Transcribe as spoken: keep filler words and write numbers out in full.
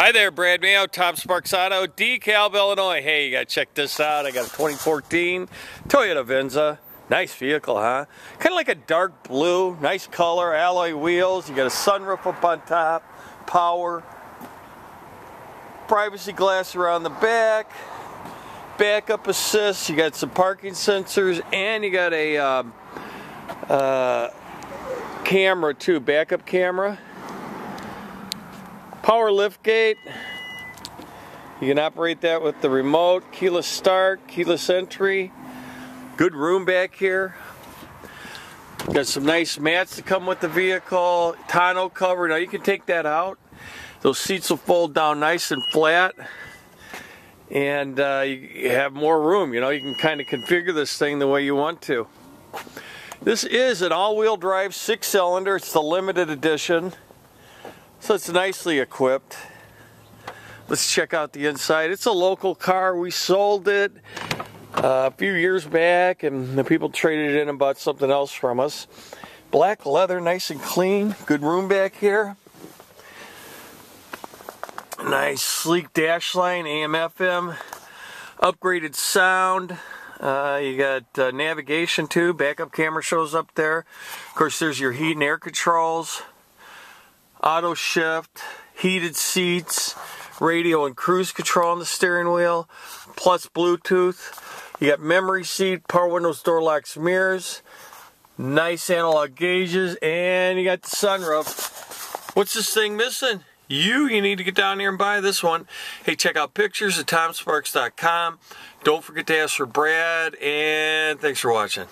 Hi there, Brad Mayo, Tom Sparks Auto, DeKalb, Illinois. Hey, you got to check this out. I got a twenty fourteen Toyota Venza. Nice vehicle, huh? Kind of like a dark blue, nice color, alloy wheels. You got a sunroof up on top, power, privacy glass around the back, backup assist. You got some parking sensors, and you got a um, uh, camera too, backup camera. Power lift gate. You can operate that with the remote, keyless start, keyless entry. Good room back here. Got some nice mats to come with the vehicle. Tonneau cover. Now you can take that out. Those seats will fold down nice and flat, and uh, you have more room. You know, you can kind of configure this thing the way you want to. This is an all-wheel drive six-cylinder. It's the limited edition. So it's nicely equipped. Let's check out the inside. It's a local car. We sold it uh, a few years back, and the people traded it in and bought something else from us. Black leather, nice and clean. Good room back here. Nice sleek dash line, A M F M. Upgraded sound. Uh, you got uh, navigation too. Backup camera shows up there. Of course, there's your heat and air controls. Auto shift, heated seats, radio and cruise control on the steering wheel, plus Bluetooth. You got memory seat, power windows, door locks, mirrors, nice analog gauges, and you got the sunroof. What's this thing missing? You, you need to get down here and buy this one. Hey, check out pictures at Tom Sparks dot com. Don't forget to ask for Brad, and thanks for watching.